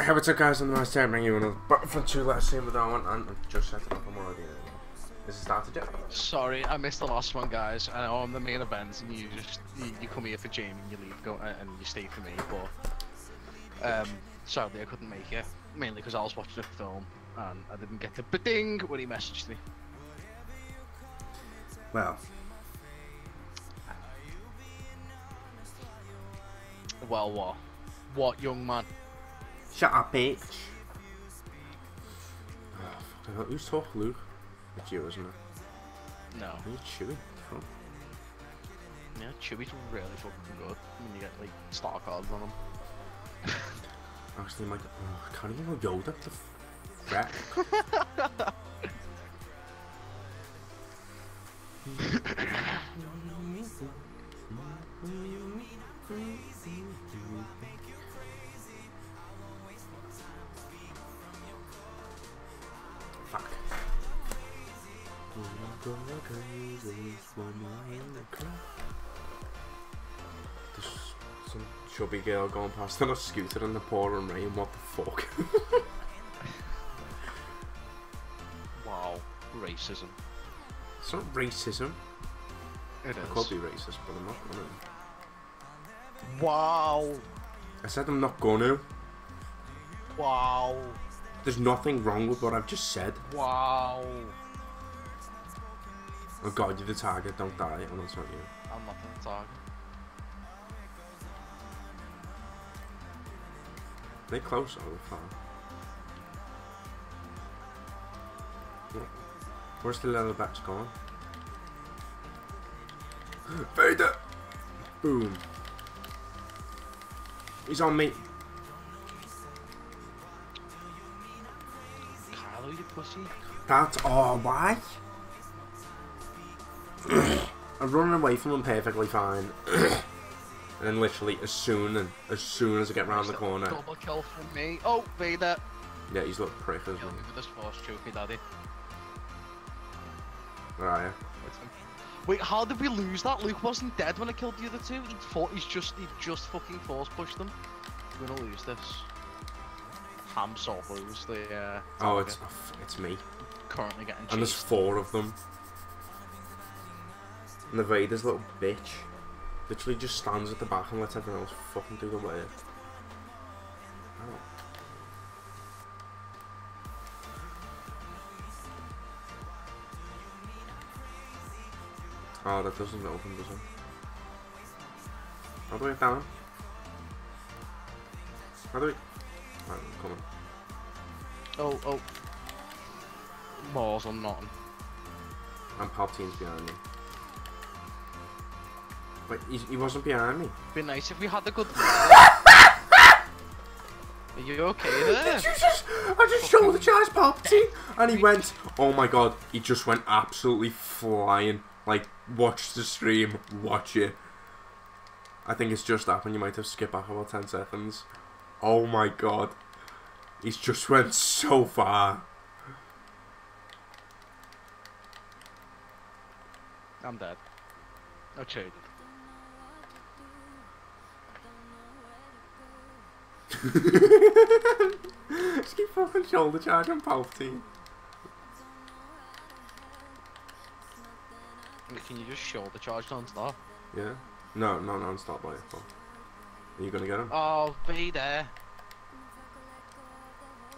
Hey, what's up guys, I'm the Last Jedi, bringing you another Battlefront 2 last scene with that one, and I'm just setting up a more of the other one. This is started yet? Sorry, I missed the last one guys, I know I'm the main event and you just, you come here for Jamie and you leave, go, and you stay for me, but, sadly I couldn't make it, mainly because I was watching a film, and I didn't get the ba-ding when he messaged me. Well. Well what? What, young man? Shut up, bitch. Oh, who's talking, Luke? It's you, isn't it? No. Who's Chewy? Oh. Yeah, Chewy's really fucking good when you get, like, star cards on him. Actually, my... Oh, I can't even go Yoda. The crap. Fuck. We're not gonna crazy, one more in the crowd. There's some chubby girl going past on a scooter in the pouring rain, what the fuck? Wow, racism. It's not racism. It is. I could be racist, but I'm not gonna. Wow. I said I'm not gonna. Wow. There's nothing wrong with what I've just said. Wow. Oh god, you're the target, don't die. Oh, that's not you. I'm not the target. They're close, oh, far. Where's the leatherbacks gone? Vader! Boom. He's on me. Pussy. That's all why? I'm running away from him perfectly fine. And then literally as soon as I get round the corner. Double kill from me. Oh, Vader. Yeah, he's a little prick, isn't he? With this force choke me, daddy. Where are you? Wait, how did we lose that? Luke wasn't dead when I killed the other two. He just fucking force pushed them. We're gonna lose this. Ham solos, the oh, it's me. Currently getting chased. And there's four of them. And the Vader's little bitch literally just stands at the back and lets everyone else fucking do the work. Oh. Oh, that doesn't open, does it? How do we get down? How do we... Right, come on. Oh, oh. Mars on nothing. And Palpatine's behind me. Wait, he wasn't behind me. It'd be nice if we had a good... Are you okay there? Did you just... I just shoulder charged Palpatine! And he went... Oh my god, he just went absolutely flying. Like, watch the stream, watch it. I think it's just happened, you might have skipped back about 10 seconds. Oh my god, he's just went so far. I'm dead. No shade. Just keep fucking shoulder charging Palpatine. Can you just shoulder charge non-stop? Yeah. No, not non-stop by yourself. Are you gonna get him? Oh, be there.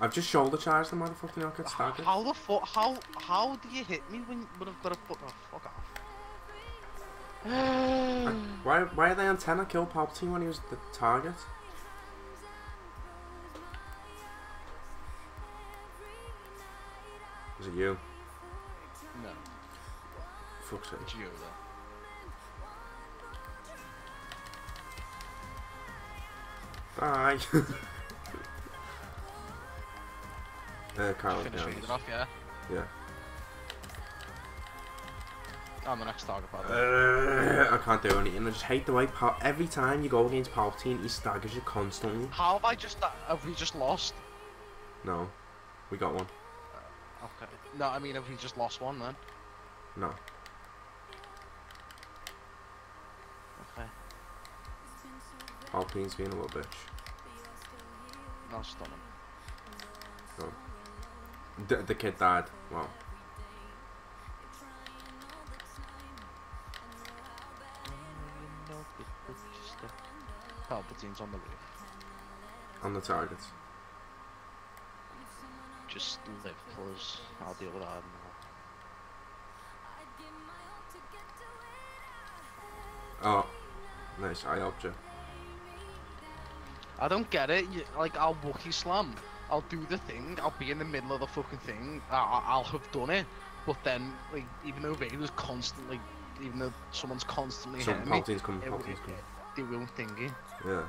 I've just shoulder charged the motherfucking hell gets staggered. How the fuck? How do you hit me when I've got a foot? Oh, fuck off. Why are they antenna kill Palpatine when he was the target? Is it you? No. Fuck's sake. It's you though. Bye. Carl, finish off, yeah? Yeah. I'm the next target, I can't do anything. I just hate the way every time you go against Palpatine, he staggers you constantly. How have I just... Have we just lost? No. We got one. Okay. No, I mean, have we just lost one, then? No. Palpatine's being a little bitch. I'll stop him. Oh. The kid died. Wow. Palpatine's on the roof. On the targets. Just live, please. I'll deal with that. Oh, nice. I helped you. I don't get it. Like, I'll Wookiee slam. I'll do the thing. I'll be in the middle of the fucking thing. I'll have done it. But then, like, even though Vader's constantly, even though someone's constantly hitting me, Palpatine's coming. Palpatine's coming. They will thingy. Yeah.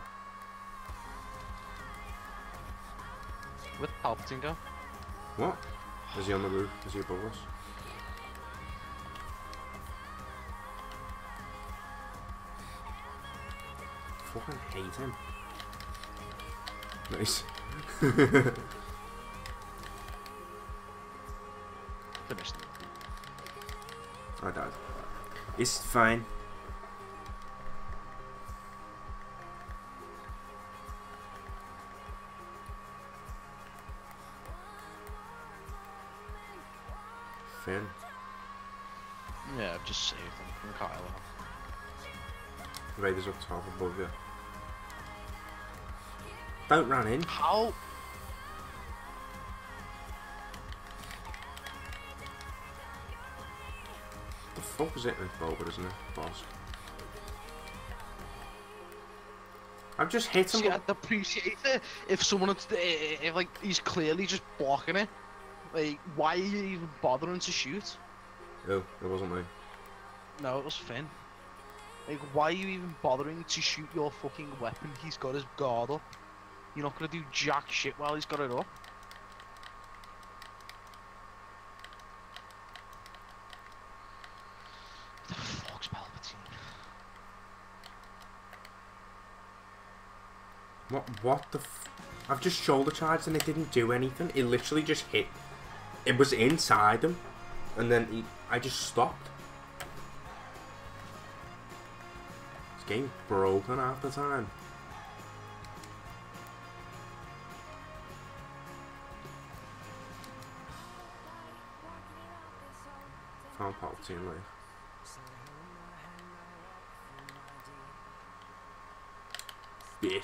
Where'd Palpatine go? What? Is he on the roof? Is he above us? I fucking hate him. Nice. Finished. I died. It's fine. Finn. Yeah, I've just saved him from Kylo. Raiders up top above you. Don't run in. How? The fuck is it with Boba, isn't it, boss? I've just hit him. See, I'd appreciate it if someone had, if like he's clearly just blocking it. Like, why are you even bothering to shoot? Oh, it wasn't me. No, it was Finn. Like, why are you even bothering to shoot your fucking weapon? He's got his guard up. You're not gonna do jack shit while he's got it up. The fuck's Palpatine? What the f... I've just shoulder charged and it didn't do anything. It literally just hit. It was inside him. And then he... I just stopped. This game's broken half the time. Found Palpatine Lee. Bitch.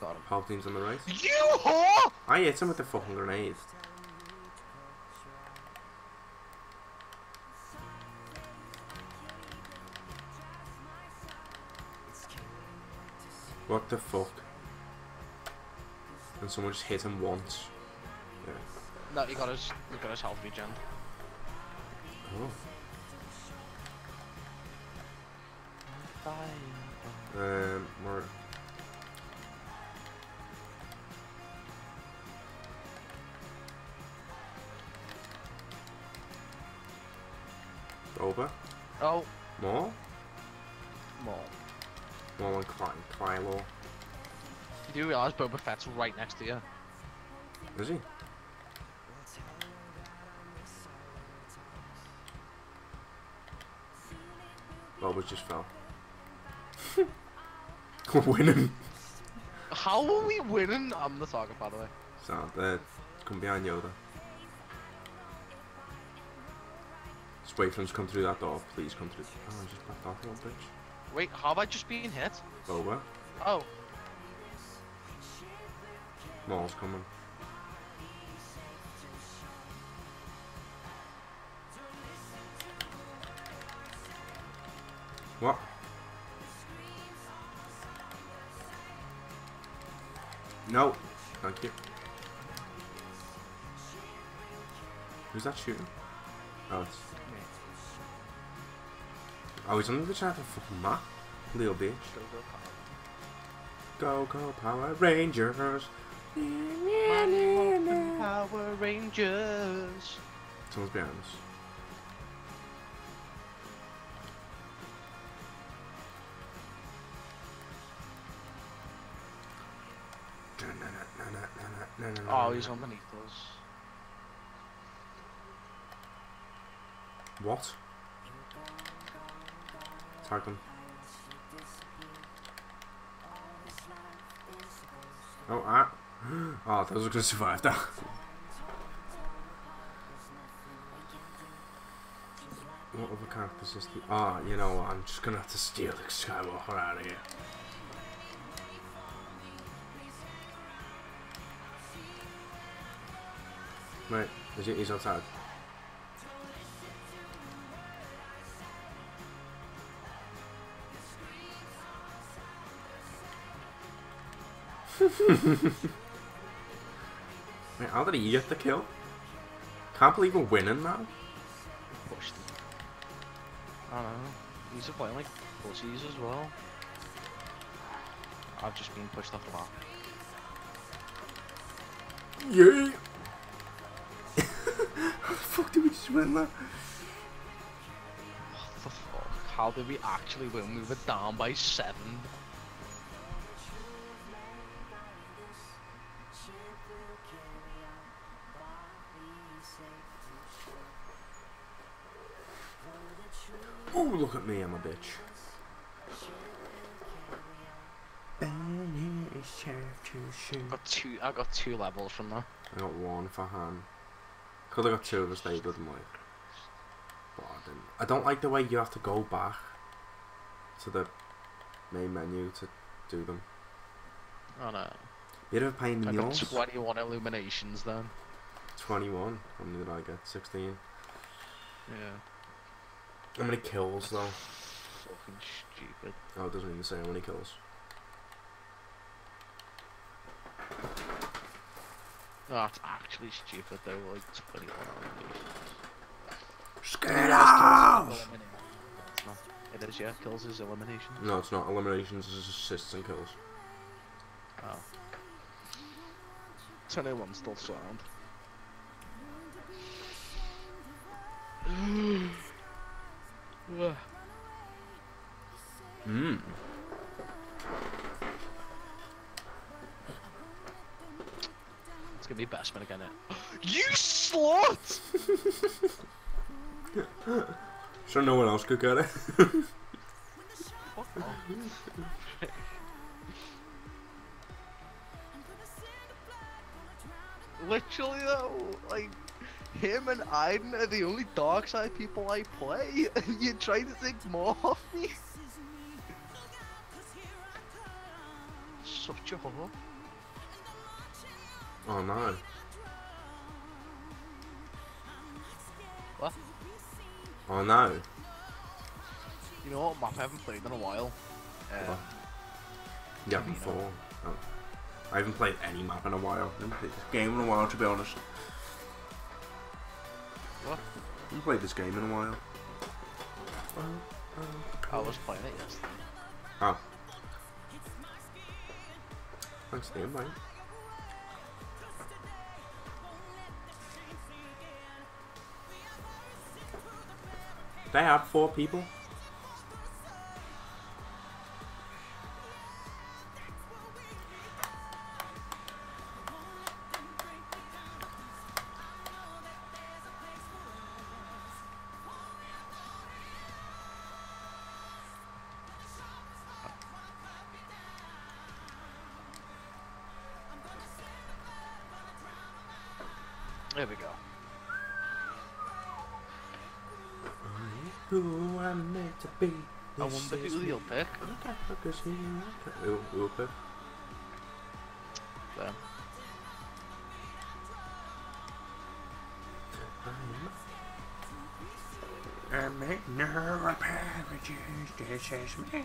I got him. Palpatine's on the right. You whore! I hit him with the fucking grenade. What the fuck? And someone just hit him once. Yeah. No, he got his health regen. Oh. More. Over. Oh. More. More. More on Kylo. You do realise Boba Fett's right next to you. Is he? Boba just fell. We're winning. How are we winning? I'm the target, by the way. So, come behind Yoda. Just wait for him to come through that door. Please come through. Oh, I just backed off, little bitch. Wait, how have I just been hit? Boba. Oh. Maul's coming. What? No. Thank you. Who's that shooting? Oh, it's... Oh, he's on the side of the fucking map. Little bitch. Go, go, Power Rangers. Power Rangers. Someone's behind us. Oh, he's underneath us. What? Tag him. Oh, ah. Ah, oh, those are gonna survive that. What other kind of persistent? Ah, oh, you know what? I'm just gonna have to steal the Skywalker out of here. Right, he's outside. Wait, how did he get the kill? Can't believe we're winning now. I don't know. These are playing like pussies as well. I've just been pushed off the map. Yeah. How the fuck did we just win that? What the fuck? How did we actually win? We were down by 7. Oh, look at me, I'm a bitch. I got two levels from that. I got one for Han. Could have got two of us there, but I didn't. I don't like the way you have to go back to the main menu to do them. Oh no. Bit of a pain in the ass. 21 illuminations then. 21? How many did I get? 16? Yeah. How many kills though? Fucking stupid. Oh, it doesn't even say how many kills. No, that's actually stupid though, like 21 eliminations. Scared off! It is, yeah, kills is eliminations. No, it's not. Eliminations is assists and kills. Oh. 21 still sound. Mmm. It's gonna be Bashman again, eh? You slut! Sure no one else could get it. Fuck off. Literally though, like... Him and Aiden are the only dark side people I play, and you're trying to take more off me? Such a horror. Oh no. What? Oh no. You know what map I haven't played in a while? Yeah, before. Oh. I haven't played any map in a while. I haven't played this game in a while, to be honest. What? I haven't played this game in a while. I was playing it yesterday. Oh. Thanks for the invite. They have 4 people. There we go. Who I'm meant to be. I wonder who you'll pick. Who'll pick? Them. I make no apologies. This is me.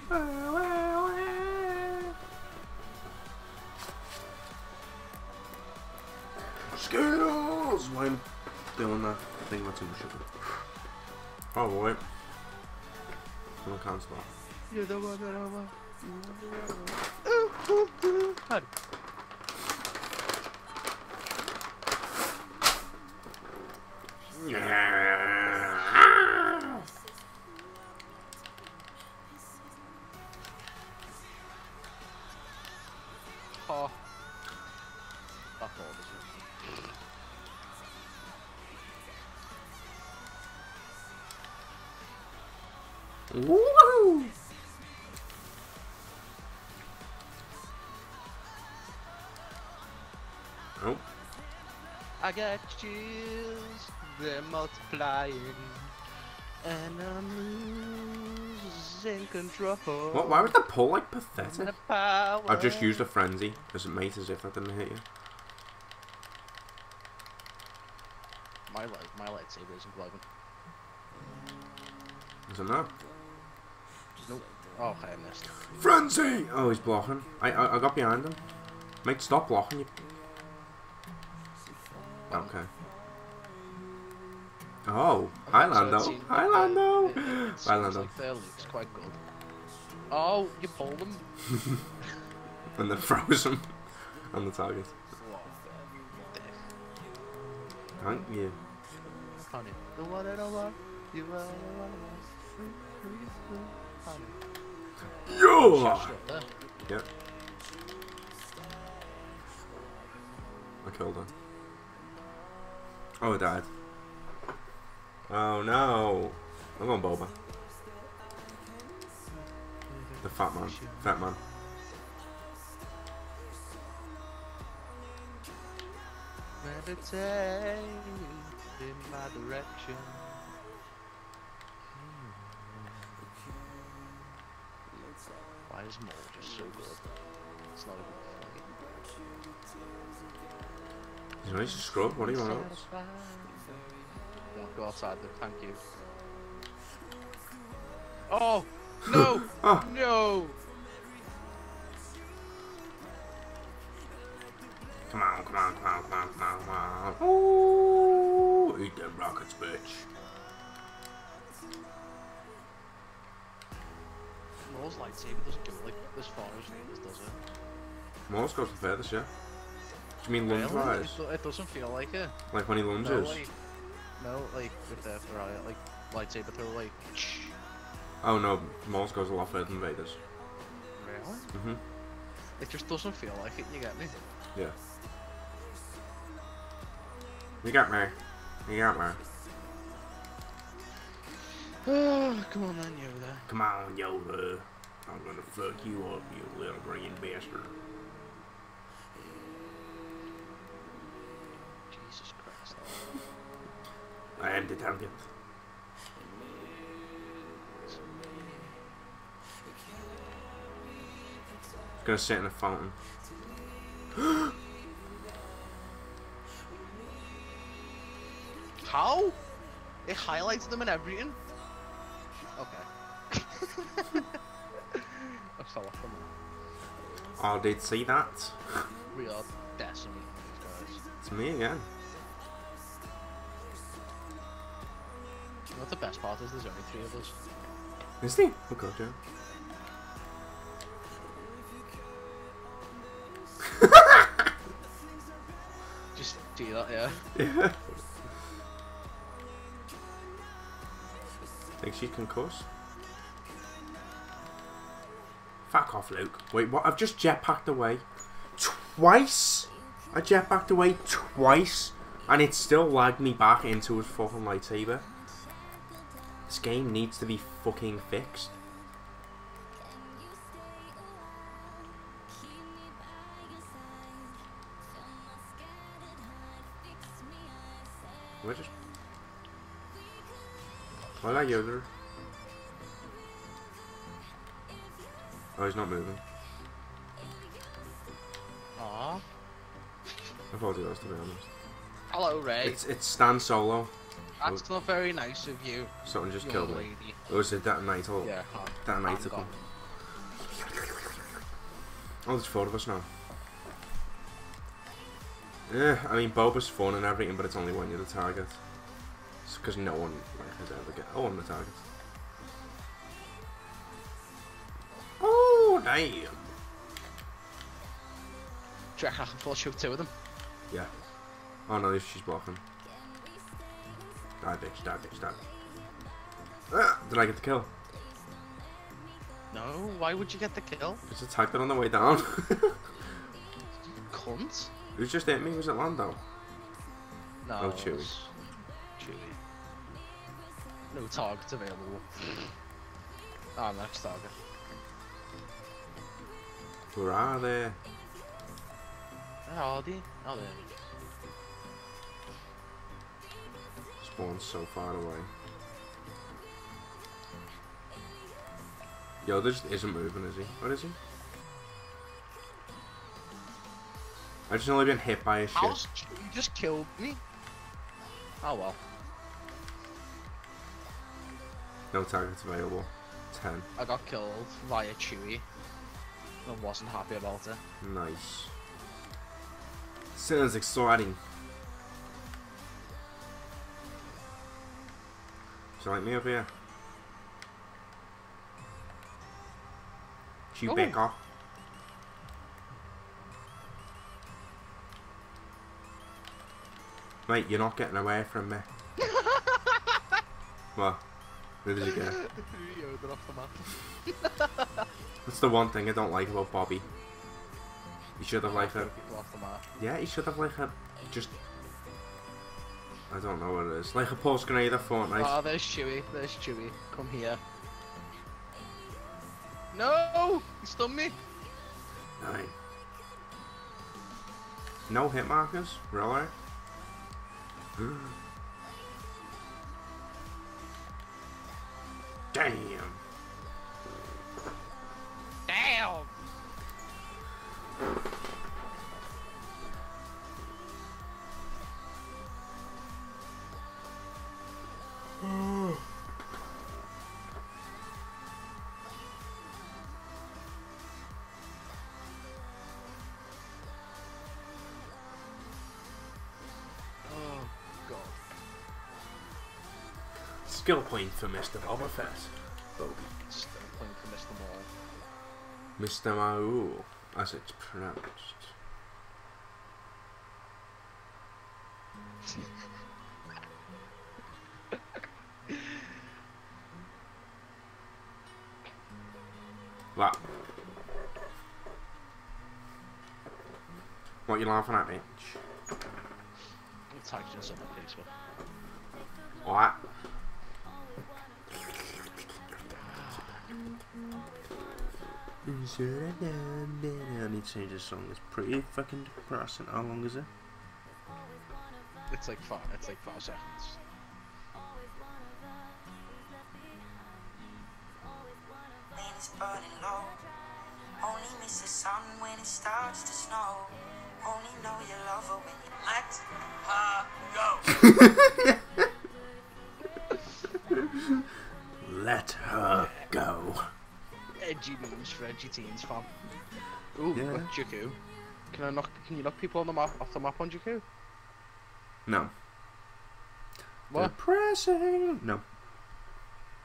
Skittles! Why am I doing that? I think that's too much sugar. Oh boy. I'm gonna cancel that. You're the one that I want. Ooh, ooh, ooh. Howdy. Yeah. Oh. Fuck all this one. Woohoo! Oh. I got chills, they're multiplying, and I'm losing control. What? Why was the pole like pathetic? I've just used a frenzy as it mate as if that didn't hit you. My lightsaber isn't plugging. Is it not? Nope. Oh, okay, I missed. Frenzy! Oh, he's blocking. I got behind him. Mate, stop blocking you. Okay. Oh, okay, Highlander. So Highlander. Highlander. Like there looks quite good. Oh, you pulled him. And then froze him on the target. Thank you. Honey, the one I don't want, you are the one I want. Honey. Yeah. Yep. I killed her. Oh, I died. Oh no! I'm on Boba. The fat man. Fat man. Meditate in my direction. Why is Maul just so good? It's not a good thing. He's a nice scrub, what do you want else? Don't go outside there, thank you. Oh! No! Oh. No! Come on, come on, come on, come on, come on, come on. Ooh, eat them rockets, bitch. Moore's lightsaber doesn't go like as far as Vader's, does it? Moore's goes the furthest, yeah. Do you mean lunge-wise? It doesn't feel like it. Like when he lunges? No, like with the lightsaber throw, like... Oh no, Moore's goes a lot further than Vader's. Really? Mm-hmm. It just doesn't feel like it, you get me? Yeah. You got me. You got me. Oh, come on then, Yoda. Come on, Yoda. I'm gonna fuck you up, you little green bastard. Jesus Christ. I am the target. I'm gonna sit in a fountain. How? It highlights them and everything? Okay. I fell off them. I did see that. We are decimating these guys. It's me again. You know what the best part is? There's only three of us. Is there? Oh god, yeah. Just do that, yeah. Yeah. Think she can cuss? Fuck off, Luke. Wait, what? I've just jetpacked away. Twice? I jetpacked away twice, and it still lagged me back into his fucking lightsaber. This game needs to be fucking fixed. What is? Hola, Yoder. Oh, he's not moving. Aww. I thought he was, to be honest. Hello, Ray. It's Stan Solo. That's not very nice of you. Someone just killed me. It was a detonator. Yeah. Detonator. Oh, there's four of us now. Yeah, I mean, Boba's fun and everything, but it's only when you're the target. It's because no one has ever get. Oh, I'm the target. Oh, damn! Do you reckon I can full shoot two of them? Yeah. Oh no, she's blocking. Die, bitch, die, bitch, die. Ah, did I get the kill? No, why would you get the kill? I just attacked it on the way down. You cunt. Who's just hit me? Was it Lando? No. Oh, Chewie. Chewie. No target available. Ah, oh, next target. Where are they? Howdy. Oh, there. Spawn's so far away. Yo, this isn't moving, is he? What is he? I've just only been hit by a shit. You just killed me. Oh well. No targets available. 10. I got killed by a Chewie. And wasn't happy about it. Nice. Sounds exciting. Do you like me over here? Chewbacca. Mate, you're not getting away from me. What? Where did you go? They're off the map. That's the one thing I don't like about Bobby. He should have like a... Yeah, he should have like a... Just... I don't know what it is. Like a pulse grenade at Fortnite. Oh, there's Chewie. There's Chewie. Come here. No! He stunned me! Alright. No hit markers? Really? Damn! Damn! Skill point for Mr. Boba Fett. Bobby. Skill point for Mr. Maul. Mr. Maul, as it's pronounced. What? What are you laughing at, bitch? I'm tagging someone on Facebook. What? I need to change this song. It's pretty fucking depressing. How long is it? It's like 5 seconds. Rain's burning low. Only miss the sun when it starts to snow. Only know you love her when you let her go. Let her go. Edgy memes for edgy teens, fam. Ooh, yeah. Jakku. Can you knock people on the map off the map on Jakku? No. What? Depressing. No.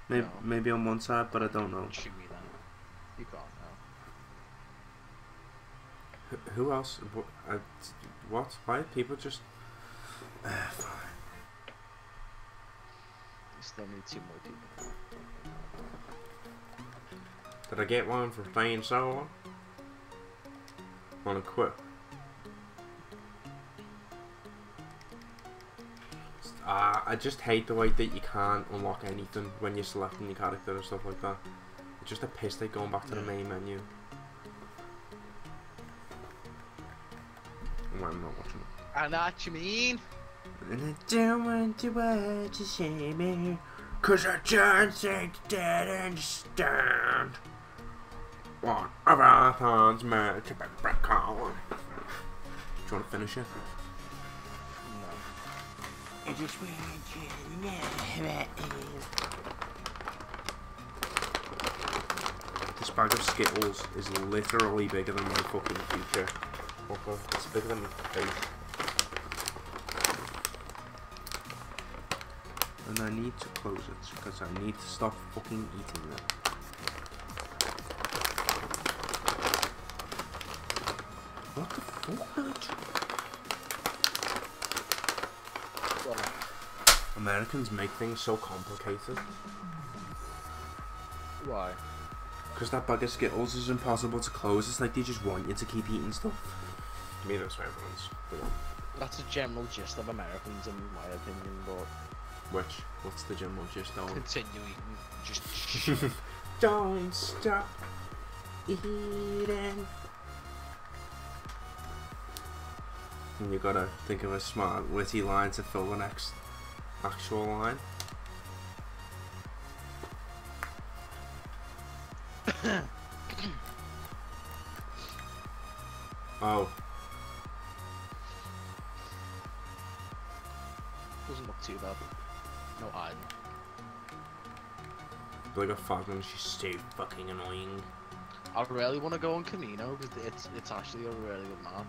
Maybe no. Maybe on one side, but I don't know. Chewie then. You can't now. Who else? What? Why people just? Fine. You still need 2 more people. Did I get one for staying so long? Wanna quit? I just hate the way that you can't unlock anything when you're selecting your character and stuff like that. It's just a piss take going back to the main menu. Oh, I'm not watching it. I know what you mean. And I don't want the world to see me. Cause I don't think that I understand. One of our thorns meant to be back on. Do you want to finish it? No. I just want you to know about you. This bag of Skittles is literally bigger than my fucking future. Okay, it's bigger than my face. And I need to close it because I need to stop fucking eating them. What the fuck? Why? Americans make things so complicated. Why? Because that bag of Skittles is impossible to close. It's like they just want you to keep eating stuff. I mean, that's what everyone's. Yeah. That's a general gist of Americans, in my opinion, but. Which? What's the general gist on? Continuing. Just. Don't stop eating. and you gotta think of a smart, witty line to fill the next actual line. Oh. Doesn't look too bad. No iron. Like a Falcon, she's so fucking annoying. I really want to go on Camino because it's actually a really good map.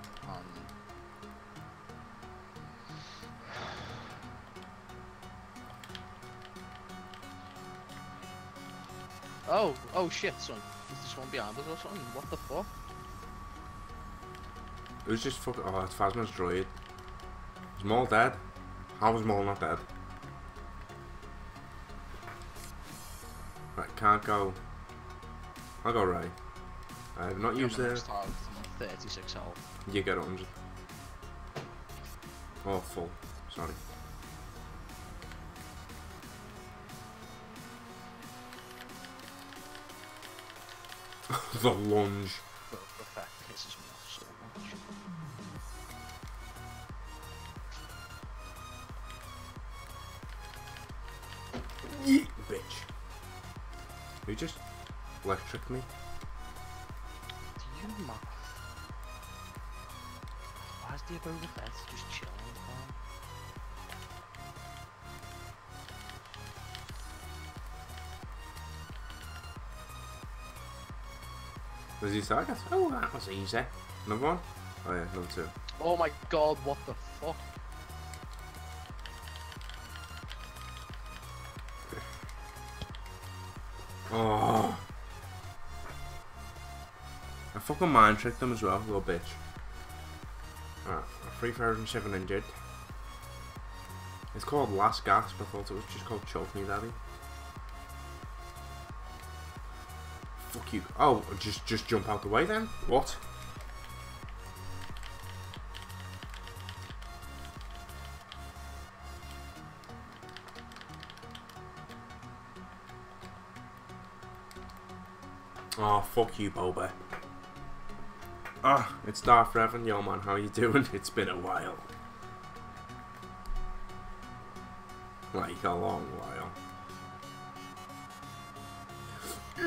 Oh shit, son! Is this one behind us or something? What the fuck? It was just fucking. Oh, it's Phasma's droid. Is Maul dead? How was Maul not dead? Right, can't go. I'll go right. I have not used it. 36 health. You get 100. Oh, full. Sorry. The lunge. The fact pisses me off so much. Yeet, bitch. You just electric me. Do you mind? Why is the Boba Fett just chilling? Was he saga? Oh, that was easy. Another one? Oh yeah, another two. Oh my god, what the fuck? Oh. I fucking mind tricked them as well, little bitch. Alright, 3,007 injured. It's called Last Gasp, I thought it was just called Choke Me Daddy. Fuck you. Oh, just jump out the way then? What? Oh, fuck you, Boba. Ah, it's Darth Revan. Yo, man, how you doing? It's been a while. Like, a long while.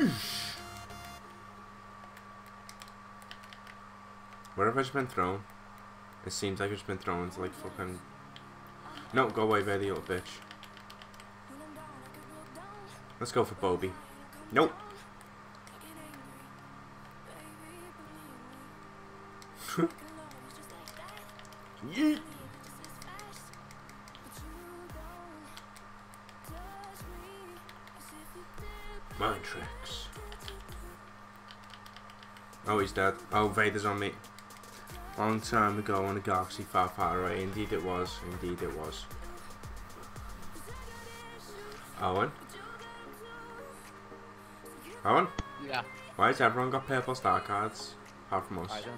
Eesh. Where have I just been thrown? It seems like I've just been thrown into like fucking... No, go away, baby, little bitch. Let's go for Bobby. Nope. Yeah. Mind tricks. Oh, he's dead. Oh, Vader's on me. Long time ago on a galaxy far, far away. Indeed it was. Indeed it was. Owen? Owen? Yeah. Why has everyone got purple star cards? Apart from us. I don't.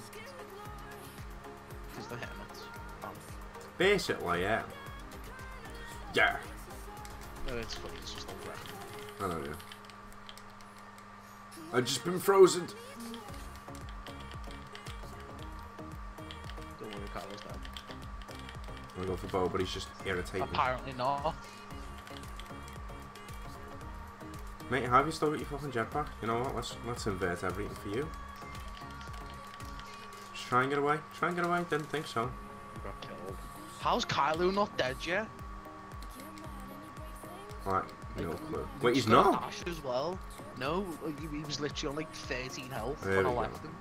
Because they're helmets. Basically, yeah. Yeah. No, it's funny. It's just all red. I don't know. I've just been frozen. I'm gonna go for Bo, but he's just irritating. Apparently not. Mate, how have you still got your fucking jetpack? You know what? Let's invert everything for you. Just try and get away. Try and get away. Didn't think so. Got killed. How's Kylo not dead yet? Right, no clue. Wait, he's not. Ash as well. No, he was literally on like 13 health when I left him.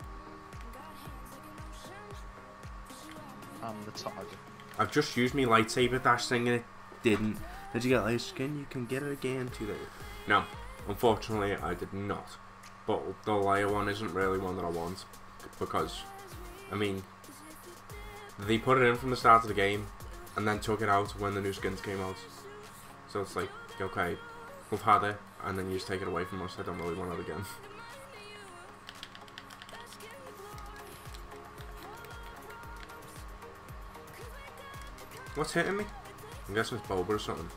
I'm the target. I've just used my lightsaber dash thing and it didn't. Did you get light skin? You can get it again today. No, unfortunately I did not. But the layer one isn't really one that I want. Because, I mean, they put it in from the start of the game and then took it out when the new skins came out. So it's like, okay, we've had it and then you just take it away from us. I don't really want it again. What's hitting me? I'm guessing it's Boba or something.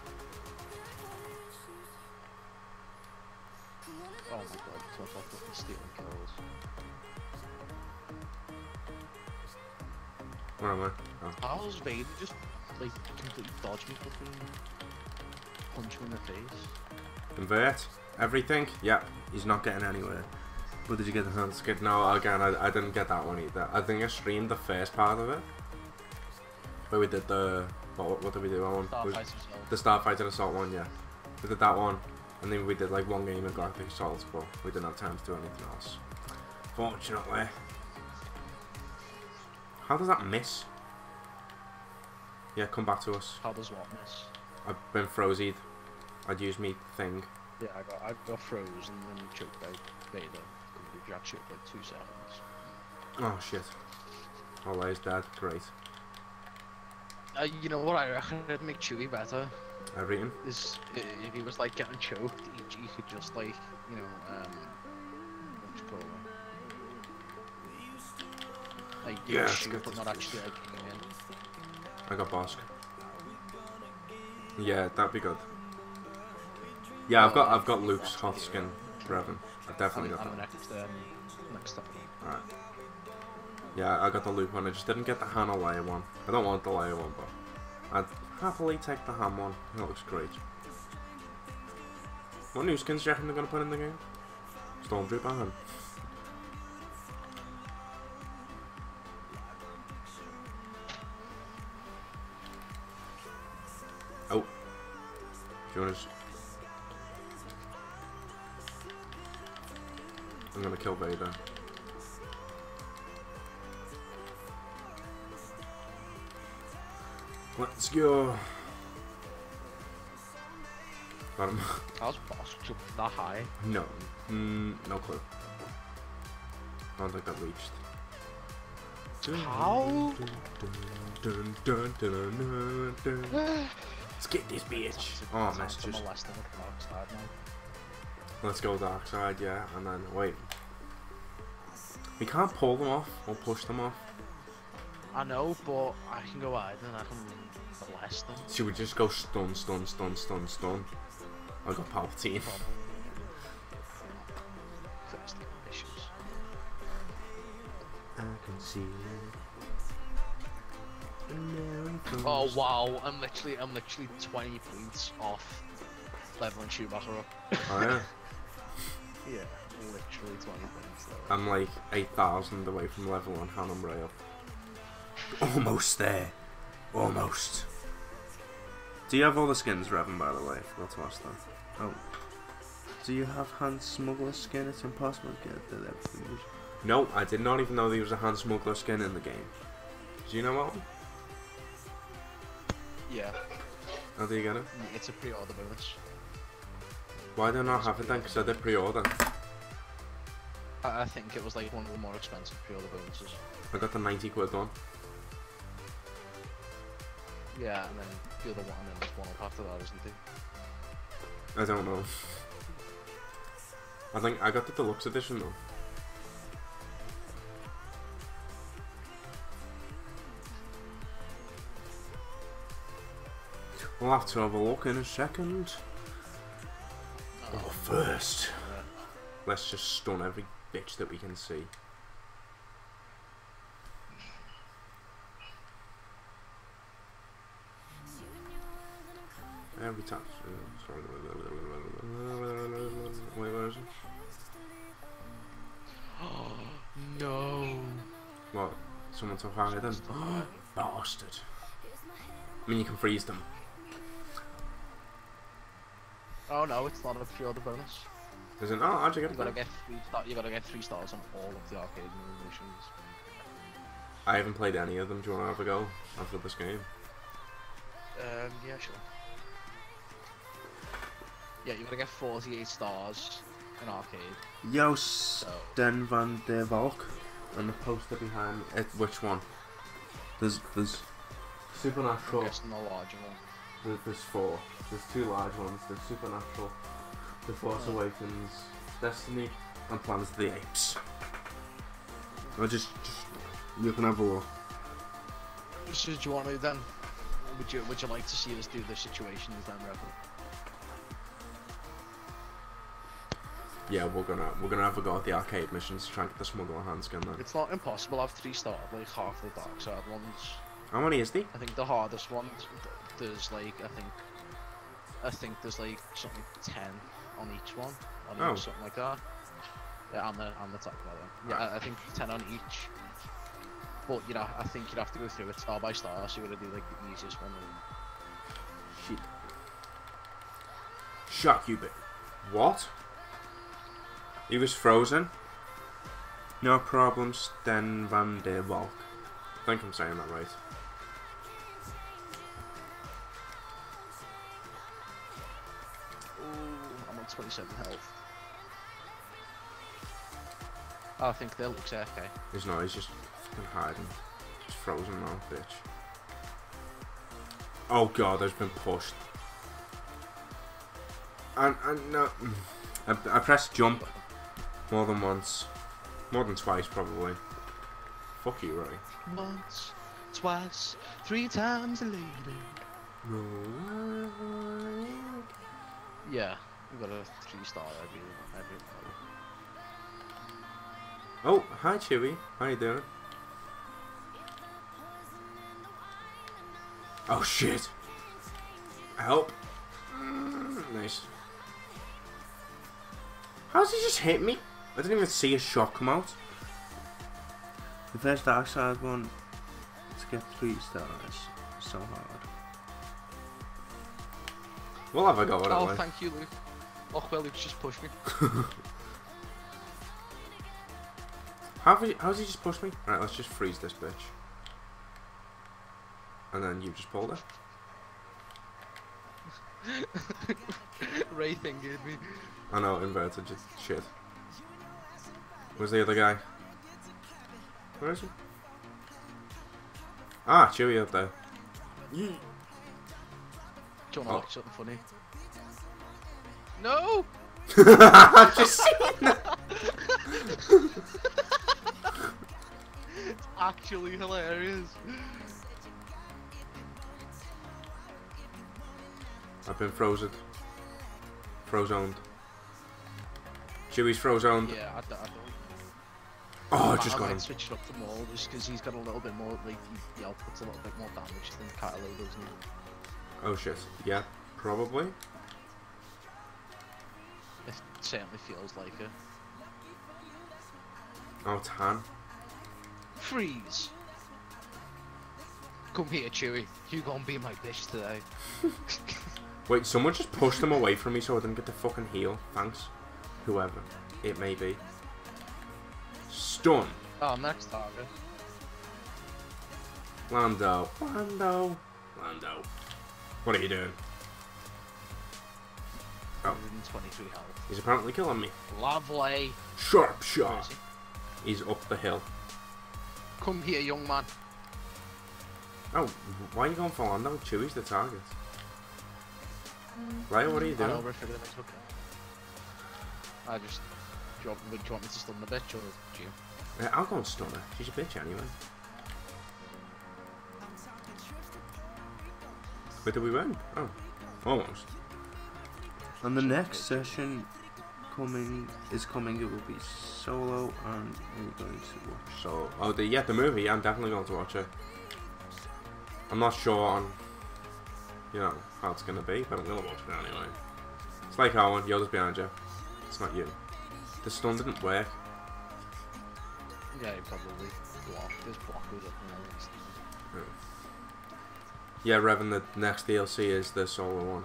Oh my god, it's not fucking stealing kills. Where am I? How does Vader just like completely dodge me fucking punch him in the face? Invert everything? Yep, he's not getting anywhere. But did you get the hand skip? No, again, I didn't get that one either. I think I streamed the first part of it. Where we did the... What did we do? The Starfighter Assault one, yeah. We did that one. And then we did like one game of Galactic Assault, but we didn't have time to do anything else. Fortunately. How does that miss? Yeah, come back to us. How does what miss? I've been frozied. I'd use me thing. Yeah, I got frozen and then choked out Vader. We did jack shit for 2 seconds. Oh shit. Oh, there's that. Great. You know what I reckon it'd make Chewie better? Everything? Is, if he was like getting choked, he could just like, you know, what you call it? Like, yeah, shoot, but not actually like, I got Bosk. Yeah, that'd be good. Yeah, I've got Luke's hot skin, Revan. I definitely got that. Next up. Alright. Yeah, I got the Luke one. I just didn't get the Han or Leia one. I don't want the Leia one, but I'd happily take the Han one. That looks great. What new skins do you reckon they're gonna put in the game? Stormtrooper Han. Oh. Do you want to? I'm gonna kill Vader. Let's go. How's Boss jumped that high? No. No clue. I don't think that reached. How? Let's get this bitch. Oh, messages. Let's go dark side, yeah, and then wait. We can't pull them off or push them off. I know, but I can go either and I can blast them. Should we just go stun? I got Palpatine. I can see it. Oh wow! I'm literally 20 points off leveling Chewbacca up. Oh yeah. Yeah, literally 20 points though. I'm like 8,000 away from leveling Han and Ray up. Almost there. Almost. Do you have all the skins, Revan, by the way? Let's watch them. Oh. Do you have Han Smuggler skin? It's impossible to get that. No, I did not even know there was a Han Smuggler skin in the game. Do you know what? Yeah. How do you get it? It's a pre-order bonus. Why do I not have it then? Because I did pre-order. I think it was like one of the more expensive pre-order bonuses. I got the 90 quid one. Yeah, and then the other one, and there's one up after that, isn't it? I don't know. I think I got the deluxe edition though. We'll have to have a look in a second. Oh, first, let's just stun every bitch that we can see. Every time. Sorry. Wait, where is it? Oh no! What? Someone took higher than? Bastard! I mean, you can freeze them. Oh no, it's not a pre-order bonus. Is it not? How'd you get it? You gotta get 3 stars on all of the arcade missions. I haven't played any of them. Do you want to have a go after this game? Yeah, sure. Yeah, you're gonna get 48 stars in arcade. Yo, Sten van der Valk. And the poster behind me. Which one? There's Supernatural. I'm guessing the large one. There's 4. There's 2 large ones. There's Supernatural, The Force Awakens, Destiny, and Planet of the Apes. I'll just you can have a look. So do you want to then? Would you like to see us do the situations then, Revan? Yeah, we're gonna have a go at the arcade missions to try and get the smuggler hand skin then. It's not impossible. I have 3-star like half the dark side ones. How many is there? I think the hardest one, there's like, I think there's like something 10 on each one, or something like that. Yeah, and the tech level. Yeah, I think 10 on each. But you know, I think you'd have to go through it star by star, so you want to do like the easiest one. Shit. Shock you, bit. What? He was frozen. No problem, Sten van der Valk. I think I'm saying that right. Ooh, I'm on 27 health. I think that looks okay. He's not, he's just fucking hiding. Just frozen now, bitch. Oh god, I've been pushed. And no, I pressed jump more than once. More than twice, probably. Fuck you, Ray. Once, twice, 3 times a lady. Right. Yeah, we got a 3-star every Oh, hi Chewy. How you doing? Oh shit! Help! Nice. How does he just hit me? I didn't even see a shot come out. The first Dark Side one to get 3 stars. So hard. We'll have a go at it. Oh, thank you, Luke. Oh, well, Luke's just pushed me. How's he just pushed me? Alright, let's just freeze this bitch. And then you just pulled it. Ray fingered me. I know, inverted shit. Where's the other guy? Where is he? Ah, Chewie up there. Yeah. Do you want to watch something funny? No! I've just seen that! It's actually hilarious. I've been frozen. Frozoned. Chewie's frozoned. Yeah, I don't. Oh, I just got him. Switch it up to Maul just because he's got a little bit more, like, he outputs a little bit more damage than Catalog, doesn't he? Oh shit, yeah, probably. It certainly feels like it. Oh, Tan. Freeze! Come here, Chewie. You gonna be my bitch today. Wait, someone just pushed them away from me so I didn't get the fucking heal. Thanks. Whoever it may be. Stun. Oh, next target. Lando. Lando. Lando. What are you doing? Oh. 123 health. He's apparently killing me. Lovely. Sharp shot. He's up the hill. Come here, young man. Oh, why are you going for Lando? Chewie's the target. Right, what are you doing? I just... Do you want me to stun the bitch or do you? Yeah, I'll go and stun her. She's a bitch anyway. Where did we win? Oh. Almost. On the next session coming, it will be solo and we're going to watch Solo. Oh, the movie, I'm definitely going to watch it. I'm not sure on, you know, how it's going to be, but I'm going to watch it anyway. It's like Owen, Yoda's behind you. It's not you. The stun didn't work. Yeah, he probably blocked. His block was up now. Yeah, Revan, the next DLC is the solo one.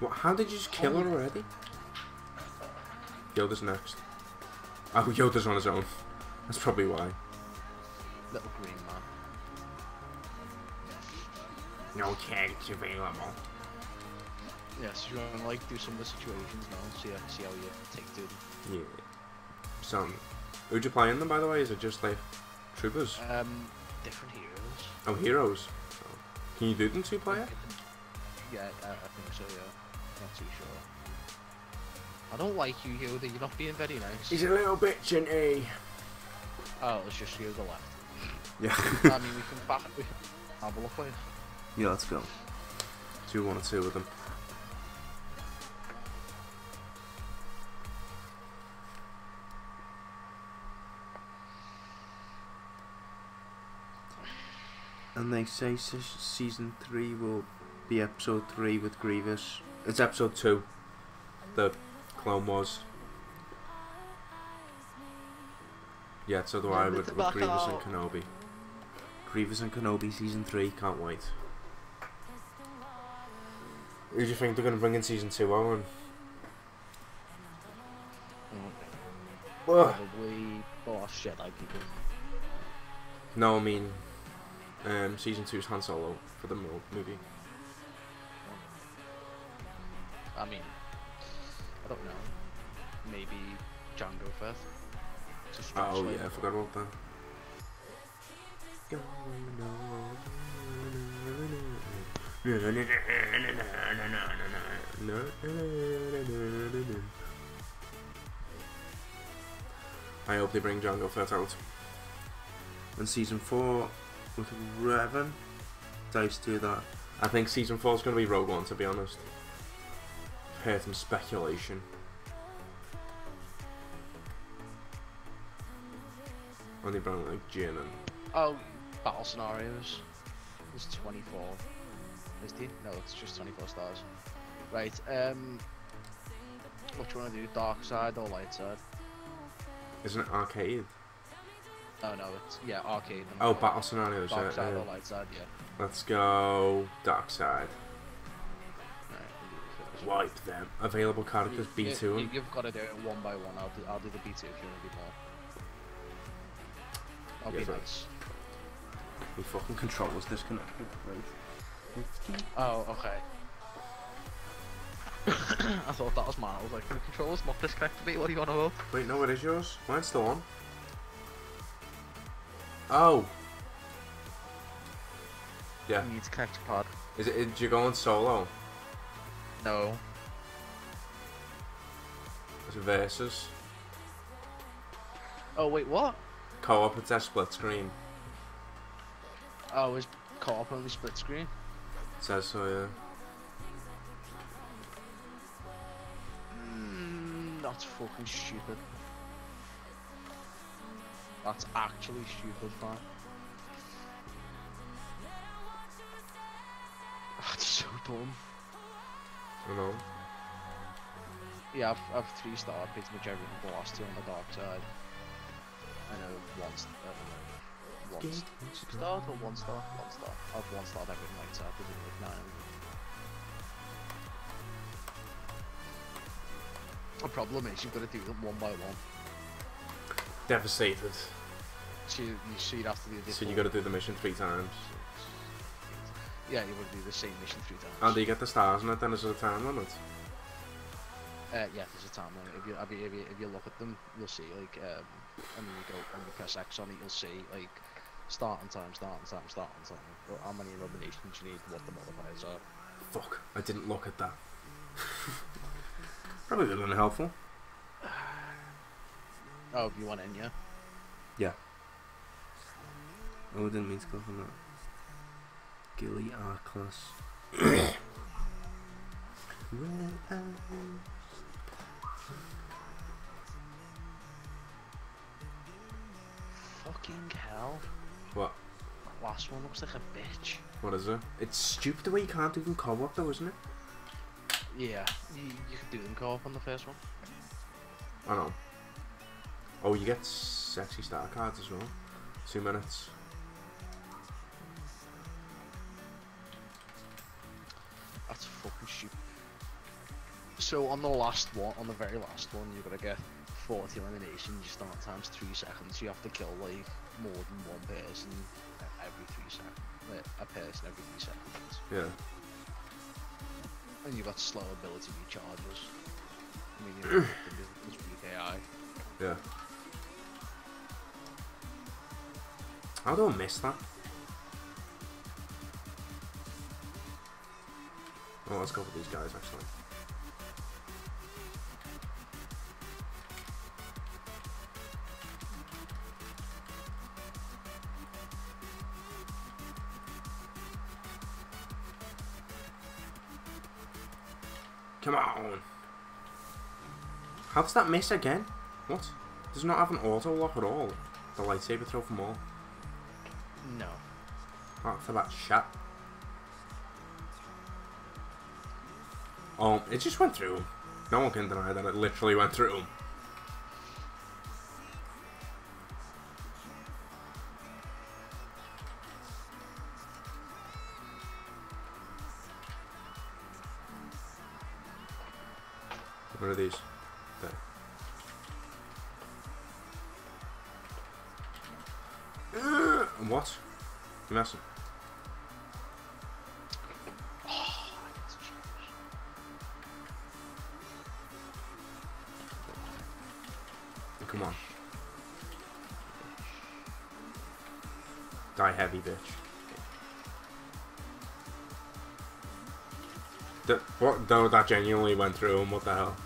What? How did you just kill her already? Yoda's next. Oh, Yoda's on his own. That's probably why. Little green man. No characters available. Yeah, so you're gonna like do some of the situations now, so yeah, see how you take to them. Yeah. So, who'd you play in them, by the way? Is it just like troopers? Different heroes. Oh, heroes. Oh. Can you do them 2-player? Yeah, I think so, yeah. I'm not too sure. I don't like you, Yoda. You're not being very nice. He's a little bitch, isn't he? Oh, it's just Yoda left. Yeah. I mean, we can have a look at it. Yeah, let's go. Do one or two with them. and they say season 3 will be episode 3 with Grievous. It's episode 2, the Clone Wars. Yeah, so do I with Grievous out. And Kenobi. Grievous and Kenobi season 3, can't wait. Who do you think they're going to bring in season 2, Owen? Probably Boss Jedi people. No, I mean, season 2's Han Solo for the movie. I mean, I don't know. Maybe Django first. Oh yeah, I forgot about that. I hope they bring Django Fett out. And season 4 with Revan, Dice do that. I think season 4 is going to be Rogue One, to be honest. I've heard some speculation. Only brand like Jin and... Oh, battle scenarios. There's 24. Is there? No, it's just 24 stars. Right, what do you want to do? Dark side or light side? Isn't it arcade? Oh no, it's, yeah, arcade. Oh, battle scenarios. Dark side or light side, yeah. Let's go dark side. Right, wipe them. Available characters, B2. You've got to do it one by one. I'll do the B2 if you want to be more. I'll be nice. The fucking controller's disconnected. Right. Oh, okay. I thought that was mine. I was like, the controller's not disconnected, mate. What do you want to hold? Wait, no, it is yours. Mine's still on. Oh! Yeah. You need to connect your pod. Is it, did you go on solo? No. It's a versus. Oh, wait, what? Co-op, it's a split screen. Oh, is co-op only split screen? It says so, yeah. That's fucking stupid. That's actually stupid, man. That's so dumb. I know. Yeah, I've 3-star picked my Jerry and Blasty on the dark side. I know, one star or one star? One star. I've one starred everything like that, but didn't look nine. The problem is you've got to do them one by one. Devastated. So you'd have to do this. So you've got to do the mission 3 times. Yeah, you would do the same mission 3 times. And do you get the stars in it then? Is there a time limit? Yeah, there's a time limit. If you look at them, you'll see, like, and then you go and you press X on it, you'll see, like, starting time, well, how many eliminations you need, what the modifiers are. Fuck, I didn't look at that. Probably would have been helpful. Oh, if you want in, yeah? Yeah. Oh, I didn't mean to click on that. Gilly R class. Fucking hell. What? That last one looks like a bitch. What is it? It's stupid the way you can't do them co-op though, isn't it? Yeah, you can do them co-op on the first one. I know. Oh, you get sexy starter cards as well. 2 minutes. That's fucking stupid. So on the last one, on the very last one, you're gonna get 40 eliminations. You start times 3 seconds. You have to kill like more than one person every 3 seconds. Like, a person every 3 seconds. Yeah. And you've got slow ability recharges. I mean, you know, there's weak AI. Yeah. How do I miss that? Oh, let's go for these guys actually. Come on! How does that miss again? What? Does it not have an auto lock at all? The lightsaber throw from all? No. Not for that shot. Oh, it just went through him. No one can deny that it literally went through him. What are these? There. What? You're messing. Come on. Die heavy, bitch. What? No, that genuinely went through him. What the hell?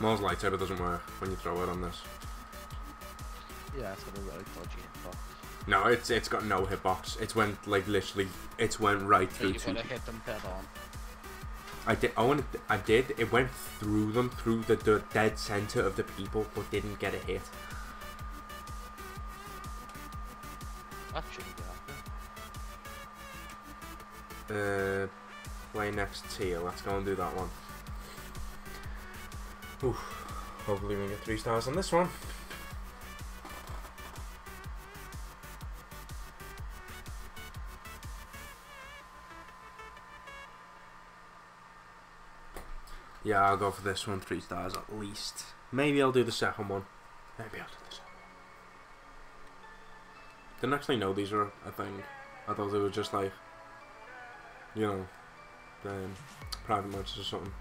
Mole's lightsaber doesn't work when you throw it on this. Yeah, it's got a really dodgy hitbox. No, it's got no hitbox. It's went like literally, it's went right through. You gotta hit them dead on. I did. I did. It went through them, through the dead center of the people, but didn't get a hit. That shouldn't be happening. Play next tier. Let's go and do that one. Oof. Hopefully we get 3 stars on this one. Yeah, I'll go for this one, 3 stars at least. Maybe I'll do the second one. Maybe I'll do the second one. Didn't actually know these were a thing. I thought they were just like, you know, private matches or something.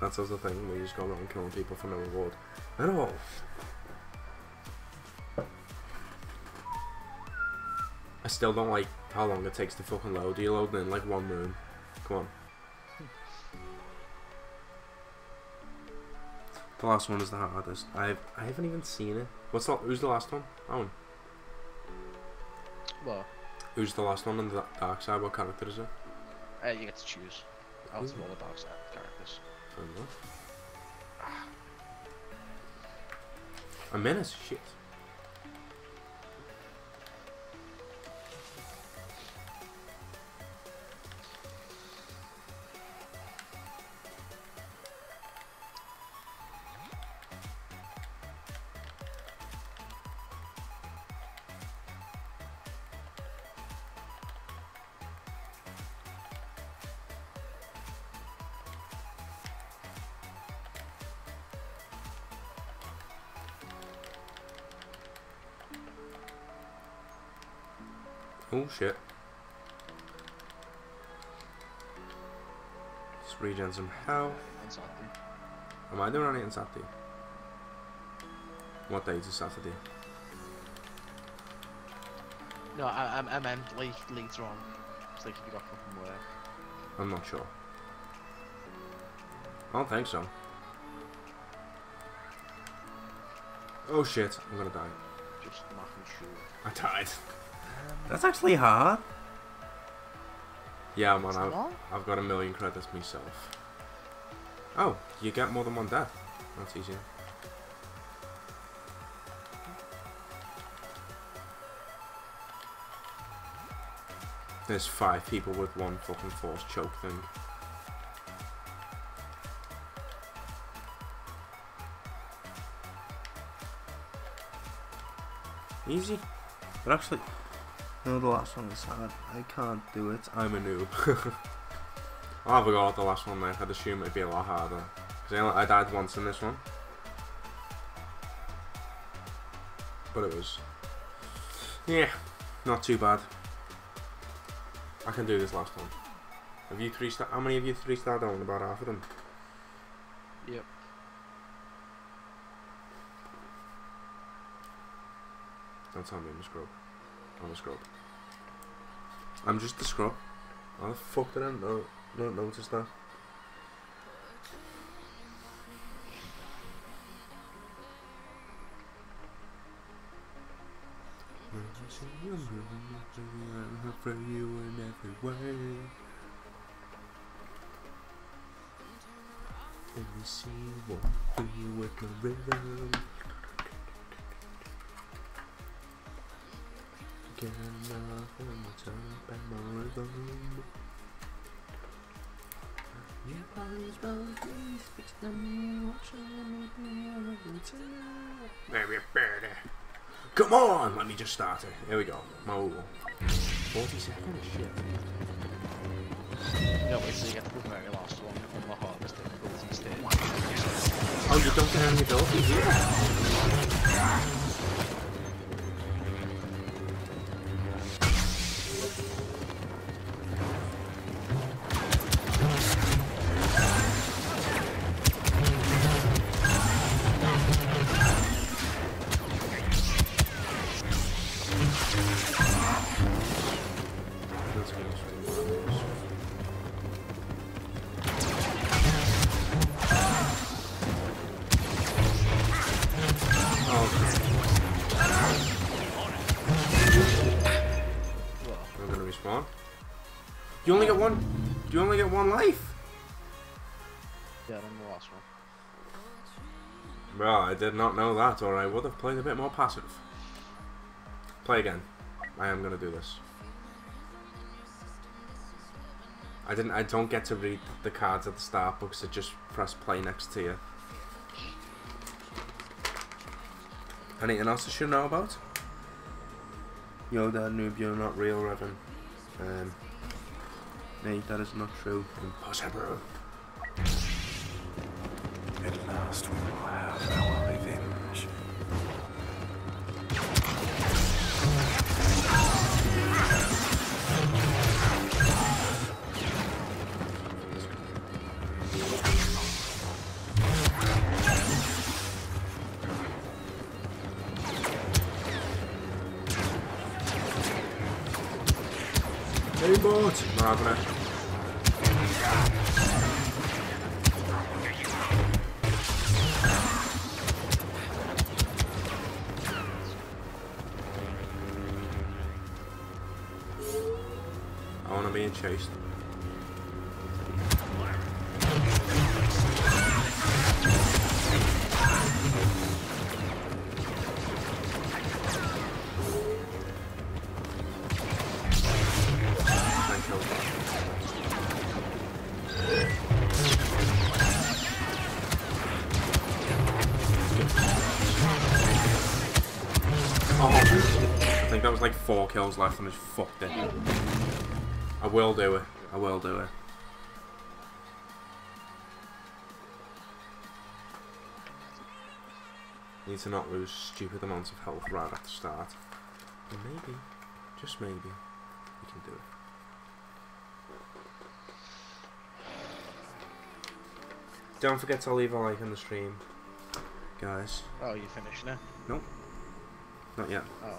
That's also the thing where you just go around killing people for no reward at all. I still don't like how long it takes to fucking load. You're loading in like 1 room. Come on. The last one is the hardest. I haven't even seen it. What's that? Who's the last one? Owen. What? Who's the last one on the dark side? What character is it? You get to choose. I was all the dark side characters. A menace, shit. Oh shit. Let's regen some health. Am I doing anything Saturday? What day is it Saturday? No, I meant later on. It's like if you got fucking work. I'm not sure. I don't think so. Oh shit, I'm gonna die. Just not sure. I died. That's actually hard. Yeah, man, I've got 1,000,000 credits myself. Oh, you get more than 1 death. That's easier. There's 5 people with 1 fucking force choke thing. Easy. But actually... No, the last one is hard. I can't do it. I'm a noob. I forgot the last one there. I'd assume it'd be a lot harder. Because I died once in this one. But it was... Yeah, not too bad. I can do this last one. Have you 3-star... How many of you 3-starred on? About half of them? Yep. Don't tell me I'm a scrub. I'm a scrub. I'm just a scrub. How the fuck did I not notice that? Let me see what we with the rhythm. Get enough when I turn up at my rhythm. Yeah, please, please, fix the me, watch out, me, baby, baby. Come on! Let me just start it. Here we go. Oh. 40 seconds? Shit. No, wait, so you get the very last one from the hardest difficulty stage. Oh, you don't get any abilities here? Yeah. You only get one? Do you only get one life? Yeah, I'm the last one. Well, I did not know that, or I would have played a bit more passive. Play again. I am gonna do this. I don't get to read the cards at the start because I just press play next to you. Anything else I should know about? Yoda, noob, you're not real, Revan. Nay, that is not true. Impossible. At last we will have our revenge. Hey, bot! Not happening. Being chased. Oh, I think that was like 4 kills left and I just fucked it. I will do it. I will do it. Need to not lose stupid amounts of health right at the start. But maybe, just maybe, we can do it. Don't forget to leave a like on the stream, guys. Oh, you finished now? Nope. Not yet. Oh.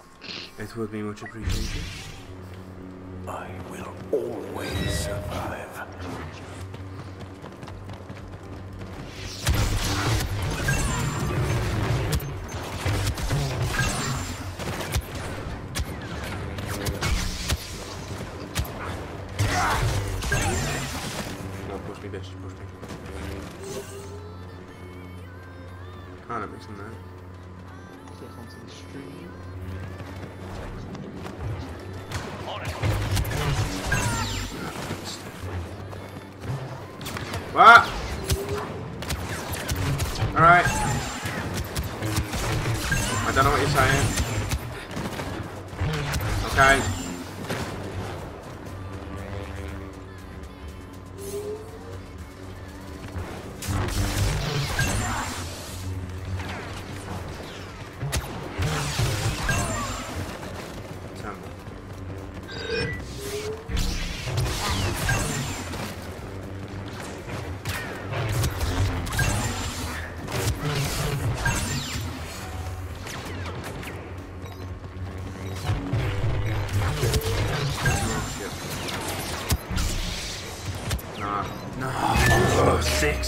It would be much appreciated. I will always survive. No, push me, bitch, push me. Kind of mixing that. Get onto the stream. What? Alright. I don't know what you're saying. Okay.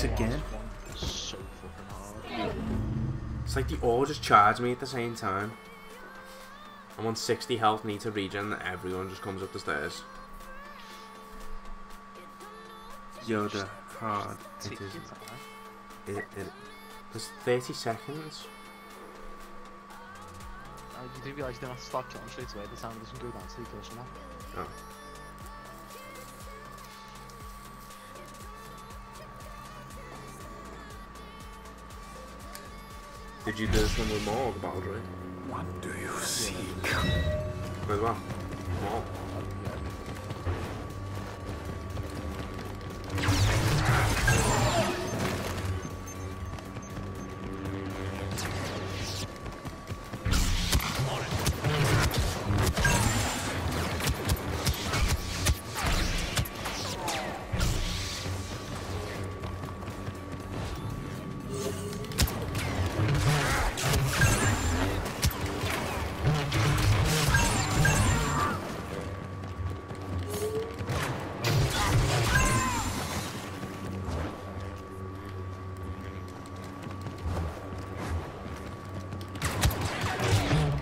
Again. So fucking hard. It's like they all just charge me at the same time. I'm on 60 health, need to regen, and everyone just comes up the stairs. Yoda, hard. It is. There's 30 seconds. You do realise you don't have to start killing straight away, the time doesn't go down until you kill someone. Oh. Did you do this one with more or the battle droid? What do you seek? With what? More.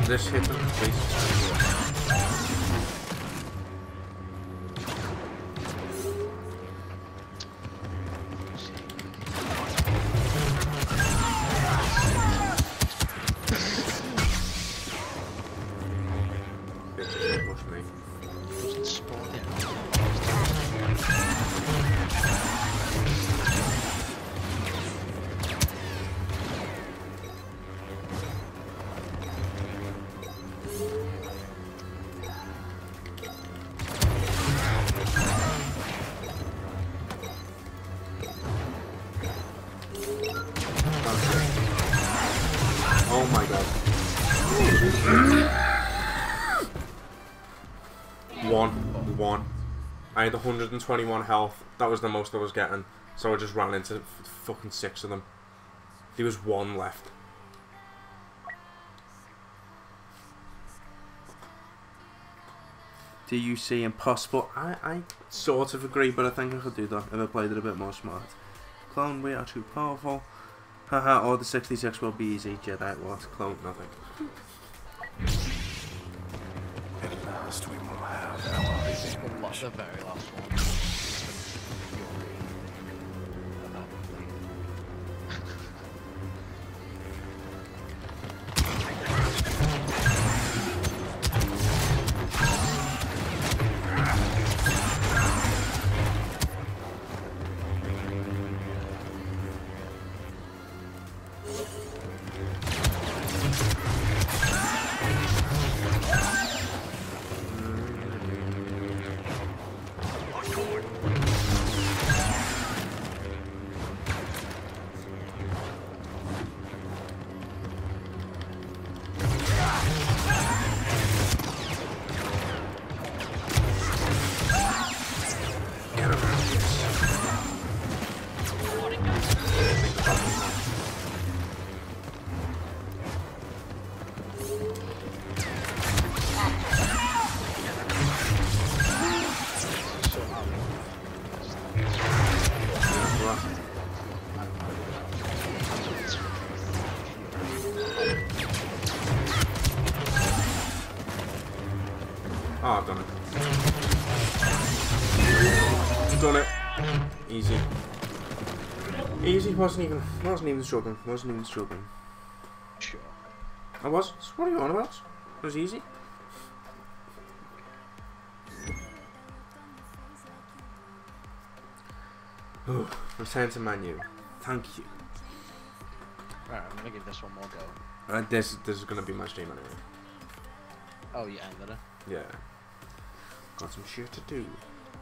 This hit them, please. I had 121 health. That was the most I was getting. So I just ran into fucking 6 of them. There was 1 left. Do you see impossible? I sort of agree, but I think I could do that if I played it a bit more smart. Clone, we are too powerful. Haha, or the 66 will be easy. Jedi, what? Clone, nothing. At last we will have our revenge. The very last wasn't even struggling. Sure. I was. So what are you on about? It was easy. Ooh, return to menu. Thank you. Right, I'm gonna give this one more go. This is gonna be my stream anyway. Oh yeah, I'm gonna. Yeah. Got some shit to do.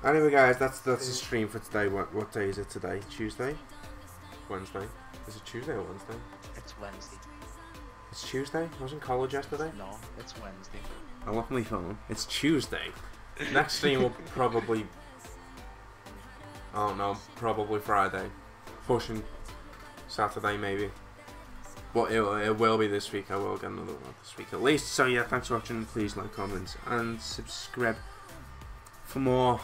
Anyway, guys, that's the stream for today. What day is it today? Tuesday. Wednesday. Is it Tuesday or Wednesday? It's Wednesday. It's Tuesday? I was in college yesterday. No, it's Wednesday. I left my phone. It's Tuesday. Next stream will probably... I don't know, probably Friday. Pushing Saturday maybe. But it will be this week. I will get another one this week at least. So yeah, thanks for watching. Please like, comment and subscribe for more.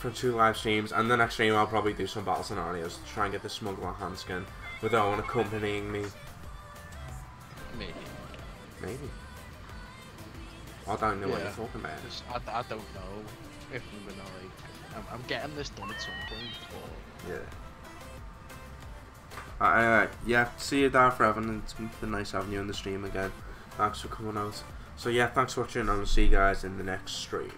For 2 live streams, and the next stream I'll probably do some battle scenarios to try and get the smuggler hand skin with Owen accompanying me. Maybe. I don't know what you're talking about. I don't know if I'm gonna like. I'm getting this done at some point. But... Yeah. Anyway, yeah, see you there forever, and it's been nice having you on the stream again. Thanks for coming out. So yeah, thanks for watching, and I'll see you guys in the next stream.